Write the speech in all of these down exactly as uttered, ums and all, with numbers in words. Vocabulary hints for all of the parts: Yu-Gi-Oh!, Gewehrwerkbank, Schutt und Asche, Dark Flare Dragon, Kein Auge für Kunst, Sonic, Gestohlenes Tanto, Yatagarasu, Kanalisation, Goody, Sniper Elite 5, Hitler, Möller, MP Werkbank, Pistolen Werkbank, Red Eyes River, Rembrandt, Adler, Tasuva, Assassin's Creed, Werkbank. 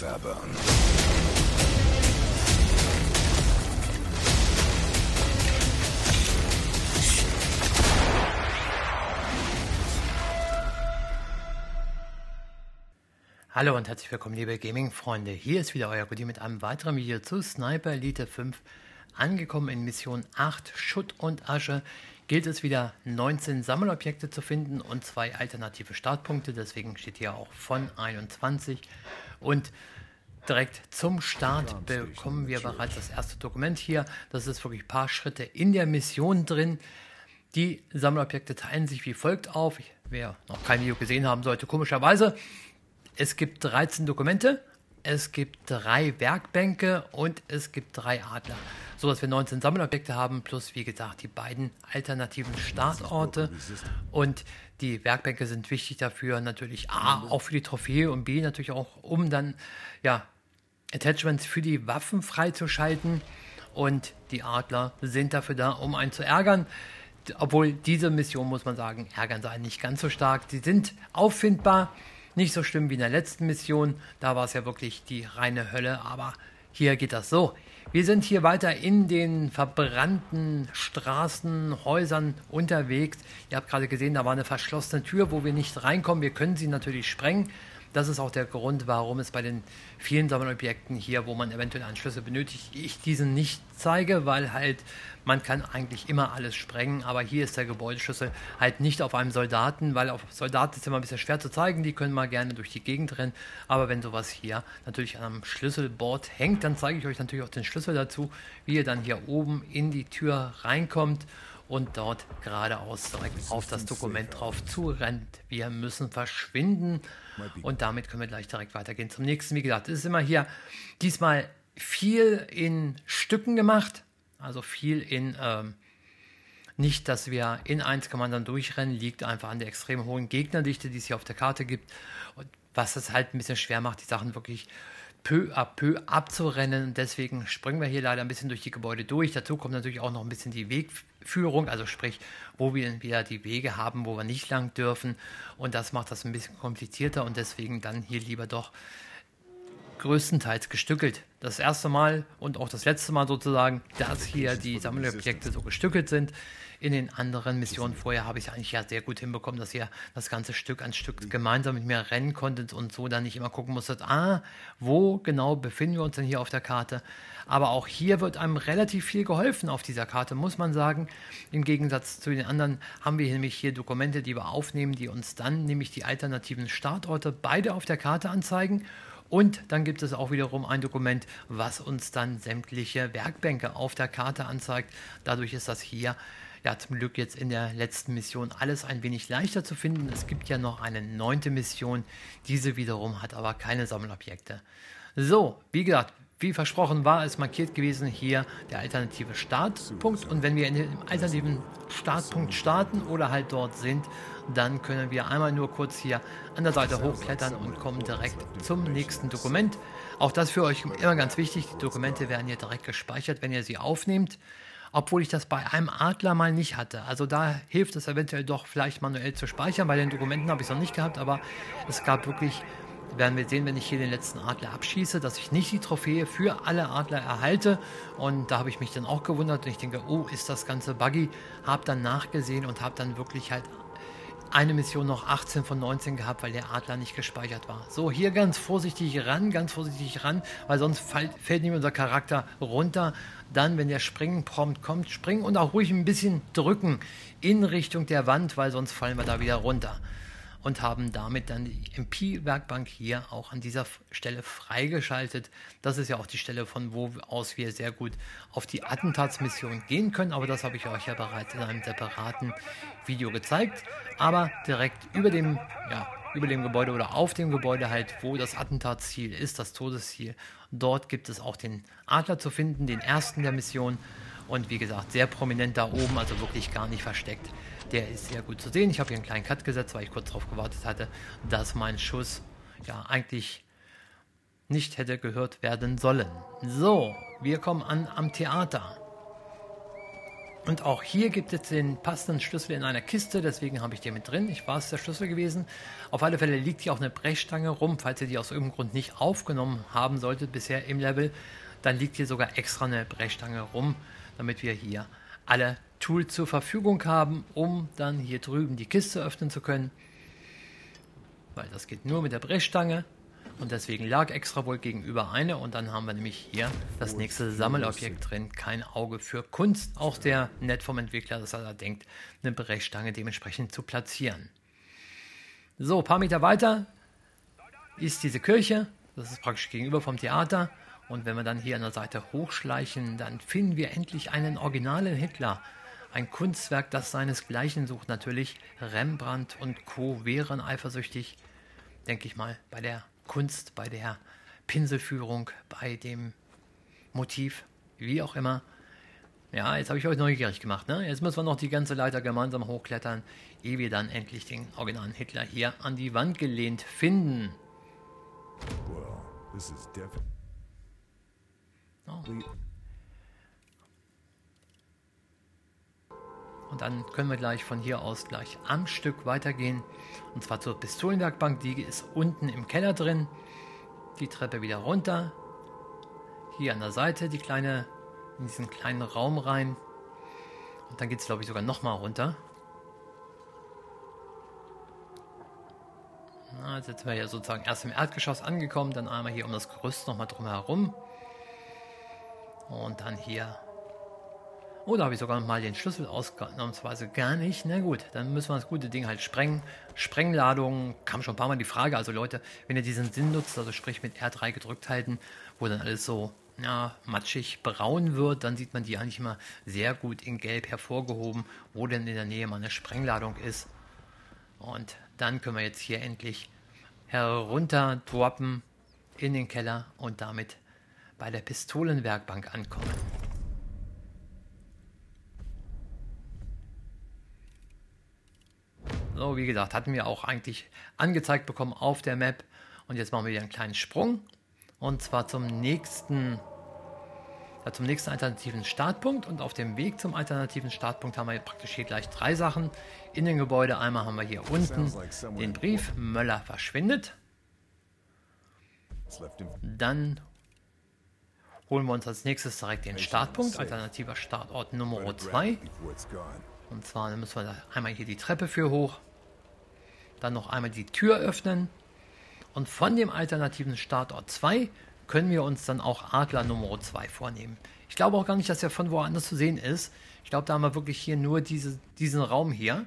Hautfarbe an. Hallo und herzlich willkommen, liebe Gaming-Freunde. Hier ist wieder euer Gudi mit einem weiteren Video zu Sniper Elite fünf. Angekommen in Mission acht, Schutt und Asche, gilt es wieder neunzehn Sammelobjekte zu finden und zwei alternative Startpunkte. Deswegen steht hier auch von einundzwanzig. Und direkt zum Start bekommen wir bereits das erste Dokument hier. Das ist wirklich ein paar Schritte in der Mission drin. Die Sammelobjekte teilen sich wie folgt auf. Wer noch kein Video gesehen haben sollte, komischerweise. Es gibt dreizehn Dokumente, es gibt drei Werkbänke und es gibt drei Adler. So dass wir neunzehn Sammelobjekte haben, plus wie gesagt die beiden alternativen Startorte. Und die Werkbänke sind wichtig dafür, natürlich A, auch für die Trophäe und B, natürlich auch, um dann ja, Attachments für die Waffen freizuschalten. Und die Adler sind dafür da, um einen zu ärgern. Obwohl diese Mission, muss man sagen, ärgern sie nicht ganz so stark. Sie sind auffindbar. Nicht so schlimm wie in der letzten Mission, da war es ja wirklich die reine Hölle, aber hier geht das so. Wir sind hier weiter in den verbrannten Straßen, Häusern unterwegs. Ihr habt gerade gesehen, da war eine verschlossene Tür, wo wir nicht reinkommen. Wir können sie natürlich sprengen. Das ist auch der Grund, warum es bei den vielen Sammelobjekten hier, wo man eventuell einen Schlüssel benötigt, ich diesen nicht zeige, weil halt man kann eigentlich immer alles sprengen, aber hier ist der Gebäudeschlüssel halt nicht auf einem Soldaten, weil auf Soldaten ist immer ein bisschen schwer zu zeigen, die können mal gerne durch die Gegend rennen, aber wenn sowas hier natürlich an einem Schlüsselbord hängt, dann zeige ich euch natürlich auch den Schlüssel dazu, wie ihr dann hier oben in die Tür reinkommt und dort geradeaus direkt auf das Dokument drauf zurennt. Wir müssen verschwinden und damit können wir gleich direkt weitergehen zum nächsten. Wie gesagt, es ist immer hier diesmal viel in Stücken gemacht, also viel in, ähm, nicht, dass wir in eins Kommando dann durchrennen, liegt einfach an der extrem hohen Gegnerdichte, die es hier auf der Karte gibt und was es halt ein bisschen schwer macht, die Sachen wirklich peu à peu abzurennen. Deswegen springen wir hier leider ein bisschen durch die Gebäude durch. Dazu kommt natürlich auch noch ein bisschen die Wegführung, also sprich, wo wir wieder die Wege haben, wo wir nicht lang dürfen. Und das macht das ein bisschen komplizierter und deswegen dann hier lieber doch größtenteils gestückelt. Das erste Mal und auch das letzte Mal sozusagen, dass hier die Sammelobjekte so gestückelt sind. In den anderen Missionen vorher habe ich es eigentlich ja sehr gut hinbekommen, dass ihr das ganze Stück an Stück gemeinsam mit mir rennen konntet und so dann nicht immer gucken musstet, ah, wo genau befinden wir uns denn hier auf der Karte. Aber auch hier wird einem relativ viel geholfen auf dieser Karte, muss man sagen. Im Gegensatz zu den anderen haben wir nämlich hier Dokumente, die wir aufnehmen, die uns dann nämlich die alternativen Startorte beide auf der Karte anzeigen. Und dann gibt es auch wiederum ein Dokument, was uns dann sämtliche Werkbänke auf der Karte anzeigt. Dadurch ist das hier ja zum Glück jetzt in der letzten Mission alles ein wenig leichter zu finden. Es gibt ja noch eine neunte Mission, diese wiederum hat aber keine Sammelobjekte. So, wie gesagt, wie versprochen war es markiert gewesen hier der alternative Startpunkt. Und wenn wir in dem alternativen Startpunkt starten oder halt dort sind, dann können wir einmal nur kurz hier an der Seite hochklettern und kommen direkt zum nächsten Dokument. Auch das für euch immer ganz wichtig, die Dokumente werden hier direkt gespeichert, wenn ihr sie aufnehmt. Obwohl ich das bei einem Adler mal nicht hatte. Also da hilft es eventuell doch vielleicht manuell zu speichern. Bei den Dokumenten habe ich es noch nicht gehabt, aber es gab wirklich... werden wir sehen, wenn ich hier den letzten Adler abschieße, dass ich nicht die Trophäe für alle Adler erhalte. Und da habe ich mich dann auch gewundert und ich denke, oh, ist das Ganze buggy. Habe dann nachgesehen und habe dann wirklich halt eine Mission noch achtzehn von neunzehn gehabt, weil der Adler nicht gespeichert war. So, hier ganz vorsichtig ran, ganz vorsichtig ran, weil sonst fall, fällt nämlich unser Charakter runter. Dann, wenn der Springen-Prompt kommt, springen und auch ruhig ein bisschen drücken in Richtung der Wand, weil sonst fallen wir da wieder runter. Und haben damit dann die M P-Werkbank hier auch an dieser Stelle freigeschaltet. Das ist ja auch die Stelle, von wo aus wir sehr gut auf die Attentatsmission gehen können. Aber das habe ich euch ja bereits in einem separaten Video gezeigt. Aber direkt über dem, ja, über dem Gebäude oder auf dem Gebäude halt, wo das Attentatsziel ist, das Todesziel. Dort gibt es auch den Adler zu finden, den ersten der Mission. Und wie gesagt, sehr prominent da oben, also wirklich gar nicht versteckt. Der ist sehr gut zu sehen. Ich habe hier einen kleinen Cut gesetzt, weil ich kurz darauf gewartet hatte, dass mein Schuss ja eigentlich nicht hätte gehört werden sollen. So, wir kommen an am Theater. Und auch hier gibt es den passenden Schlüssel in einer Kiste, deswegen habe ich den mit drin. Ich war es der Schlüssel gewesen. Auf alle Fälle liegt hier auch eine Brechstange rum, falls ihr die aus irgendeinem Grund nicht aufgenommen haben solltet bisher im Level. Dann liegt hier sogar extra eine Brechstange rum, damit wir hier alle Tools zur Verfügung haben, um dann hier drüben die Kiste öffnen zu können. Weil das geht nur mit der Brechstange und deswegen lag extra wohl gegenüber eine. Und dann haben wir nämlich hier das nächste Sammelobjekt drin, Kein Auge für Kunst. Auch sehr nett vom Entwickler, dass er da denkt, eine Brechstange dementsprechend zu platzieren. So, ein paar Meter weiter ist diese Kirche, das ist praktisch gegenüber vom Theater. Und wenn wir dann hier an der Seite hochschleichen, dann finden wir endlich einen originalen Hitler. Ein Kunstwerk, das seinesgleichen sucht natürlich. Rembrandt und Co. wären eifersüchtig, denke ich mal, bei der Kunst, bei der Pinselführung, bei dem Motiv, wie auch immer. Ja, jetzt habe ich euch neugierig gemacht, ne? Jetzt müssen wir noch die ganze Leiter gemeinsam hochklettern, ehe wir dann endlich den originalen Hitler hier an die Wand gelehnt finden. Well, this is Oh. Und dann können wir gleich von hier aus gleich am Stück weitergehen. Und zwar zur Pistolenwerkbank. Die ist unten im Keller drin. Die Treppe wieder runter. Hier an der Seite die kleine, in diesen kleinen Raum rein. Und dann geht es, glaube ich, sogar nochmal runter. Na, jetzt sind wir ja sozusagen erst im Erdgeschoss angekommen. Dann einmal hier um das Gerüst nochmal drumherum. Und dann hier. Oh, da habe ich sogar mal den Schlüssel ausnahmsweise gar nicht. Na gut, dann müssen wir das gute Ding halt sprengen. Sprengladung kam schon ein paar Mal die Frage. Also Leute, wenn ihr diesen Sinn nutzt, also sprich mit R drei gedrückt halten, wo dann alles so ja, matschig braun wird, dann sieht man die eigentlich immer sehr gut in Gelb hervorgehoben, wo denn in der Nähe mal eine Sprengladung ist. Und dann können wir jetzt hier endlich herunter droppen in den Keller und damit bei der Pistolenwerkbank ankommen. So, wie gesagt, hatten wir auch eigentlich angezeigt bekommen auf der Map. Und jetzt machen wir wieder einen kleinen Sprung. Und zwar zum nächsten, ja, zum nächsten alternativen Startpunkt. Und auf dem Weg zum alternativen Startpunkt haben wir praktisch hier gleich drei Sachen. In dem Gebäude einmal haben wir hier unten den Brief, Möller verschwindet. Dann holen wir uns als nächstes direkt den Startpunkt, alternativer Startort Nummer zwei. Und zwar müssen wir da einmal hier die Treppe für hoch, dann noch einmal die Tür öffnen. Und von dem alternativen Startort zwei können wir uns dann auch Adler Nummer zwei vornehmen. Ich glaube auch gar nicht, dass er von woanders zu sehen ist. Ich glaube, da haben wir wirklich hier nur diese, diesen Raum hier.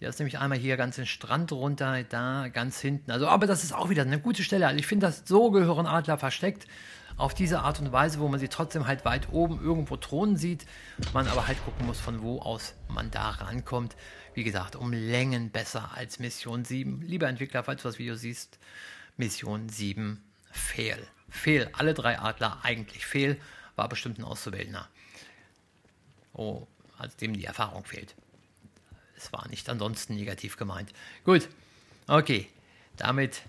Der ist nämlich einmal hier ganz den Strand runter, da ganz hinten. Also, aber das ist auch wieder eine gute Stelle. Also ich finde, das so gehören Adler versteckt. Auf diese Art und Weise, wo man sie trotzdem halt weit oben irgendwo thronen sieht, man aber halt gucken muss, von wo aus man da rankommt. Wie gesagt, um Längen besser als Mission sieben. Lieber Entwickler, falls du das Video siehst, Mission sieben, fehl. Fehl, alle drei Adler eigentlich fehl, war bestimmt ein Auszuwählender. Oh, als dem die Erfahrung fehlt. Es war nicht ansonsten negativ gemeint. Gut, okay, damit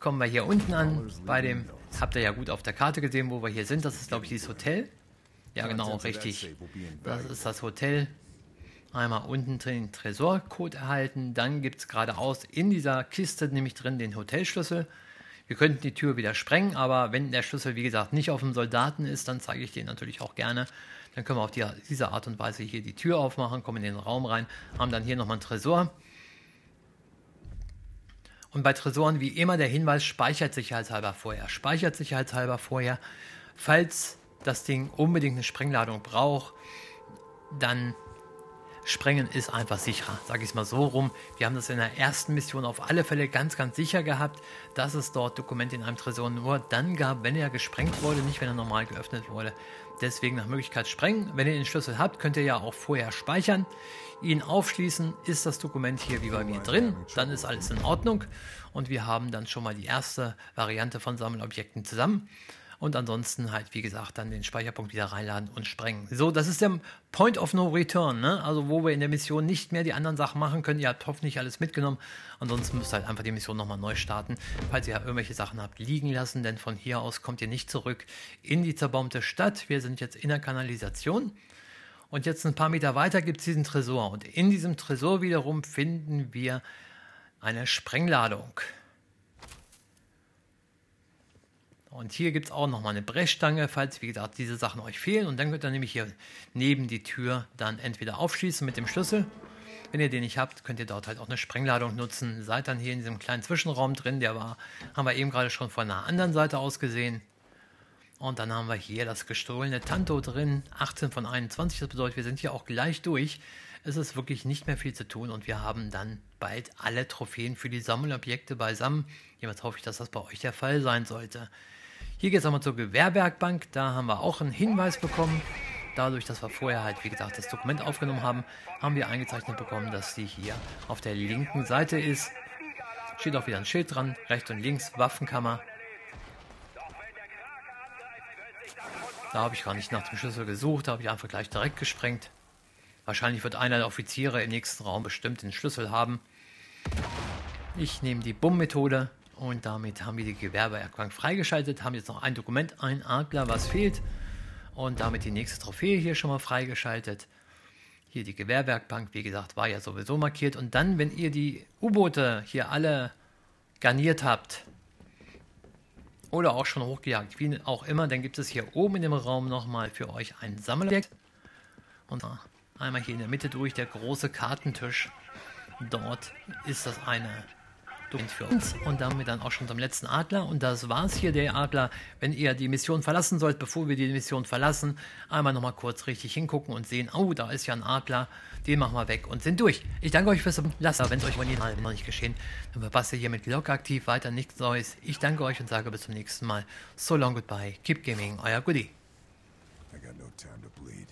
kommen wir hier unten an, bei dem, das habt ihr ja gut auf der Karte gesehen, wo wir hier sind, das ist, glaube ich, dieses Hotel. Ja, genau, richtig, das ist das Hotel. Einmal unten den Tresorcode erhalten, dann gibt es geradeaus in dieser Kiste nämlich drin den Hotelschlüssel. Wir könnten die Tür wieder sprengen, aber wenn der Schlüssel, wie gesagt, nicht auf dem Soldaten ist, dann zeige ich den natürlich auch gerne. Dann können wir auf die, diese Art und Weise hier die Tür aufmachen, kommen in den Raum rein, haben dann hier nochmal einen Tresor. Und bei Tresoren wie immer der Hinweis, speichert sicherheitshalber vorher. Speichert sicherheitshalber vorher. Falls das Ding unbedingt eine Sprengladung braucht, dann sprengen ist einfach sicherer. Sage ich es mal so rum. Wir haben das in der ersten Mission auf alle Fälle ganz, ganz sicher gehabt, dass es dort Dokumente in einem Tresor nur dann gab, wenn er gesprengt wurde, nicht wenn er normal geöffnet wurde. Deswegen nach Möglichkeit sprengen. Wenn ihr den Schlüssel habt, könnt ihr ja auch vorher speichern, ihn aufschließen, ist das Dokument hier wie bei mir drin, dann ist alles in Ordnung und wir haben dann schon mal die erste Variante von Sammelobjekten zusammen und ansonsten halt, wie gesagt, dann den Speicherpunkt wieder reinladen und sprengen. So, das ist der Point of No Return, ne? Also wo wir in der Mission nicht mehr die anderen Sachen machen können. Ihr habt hoffentlich alles mitgenommen, ansonsten müsst ihr halt einfach die Mission nochmal neu starten, falls ihr irgendwelche Sachen habt liegen lassen, denn von hier aus kommt ihr nicht zurück in die zerbombte Stadt. Wir sind jetzt in der Kanalisation. Und jetzt ein paar Meter weiter gibt es diesen Tresor. Und in diesem Tresor wiederum finden wir eine Sprengladung. Und hier gibt es auch nochmal eine Brechstange, falls, wie gesagt, diese Sachen euch fehlen. Und dann könnt ihr nämlich hier neben die Tür dann entweder aufschließen mit dem Schlüssel. Wenn ihr den nicht habt, könnt ihr dort halt auch eine Sprengladung nutzen. Seid dann hier in diesem kleinen Zwischenraum drin. Der war, haben wir eben gerade schon von einer anderen Seite aus gesehen. Und dann haben wir hier das gestohlene Tanto drin. achtzehn von einundzwanzig, das bedeutet, wir sind hier auch gleich durch. Es ist wirklich nicht mehr viel zu tun und wir haben dann bald alle Trophäen für die Sammelobjekte beisammen. Jemals hoffe ich, dass das bei euch der Fall sein sollte. Hier geht es nochmal zur Gewehrwerkbank. Da haben wir auch einen Hinweis bekommen. Dadurch, dass wir vorher halt, wie gesagt, das Dokument aufgenommen haben, haben wir eingezeichnet bekommen, dass die hier auf der linken Seite ist. Steht auch wieder ein Schild dran. Rechts und links Waffenkammer. Da habe ich gar nicht nach dem Schlüssel gesucht. Da habe ich einfach gleich direkt gesprengt. Wahrscheinlich wird einer der Offiziere im nächsten Raum bestimmt den Schlüssel haben. Ich nehme die Bumm-Methode. Und damit haben wir die Gewehrwerkbank freigeschaltet, haben jetzt noch ein Dokument, ein Adler, was fehlt. Und damit die nächste Trophäe hier schon mal freigeschaltet. Hier die Gewehrwerkbank, wie gesagt, war ja sowieso markiert. Und dann, wenn ihr die U-Boote hier alle garniert habt oder auch schon hochgejagt, wie auch immer, dann gibt es hier oben in dem Raum nochmal für euch ein Sammelobjekt. Und einmal hier in der Mitte durch, der große Kartentisch. Dort ist das eine für uns und damit dann auch schon zum letzten Adler. Und das war's hier, der Adler. Wenn ihr die Mission verlassen sollt, bevor wir die Mission verlassen, einmal nochmal kurz richtig hingucken und sehen, oh, da ist ja ein Adler, den machen wir weg und sind durch. Ich danke euch fürs Lassen. Wenn es euch von den Mal noch nicht geschehen, dann verpasst ihr hier mit Glocke aktiv weiter nichts Neues. Ich danke euch und sage bis zum nächsten Mal. So long, goodbye, keep gaming, euer Goodie. I got no time to bleed.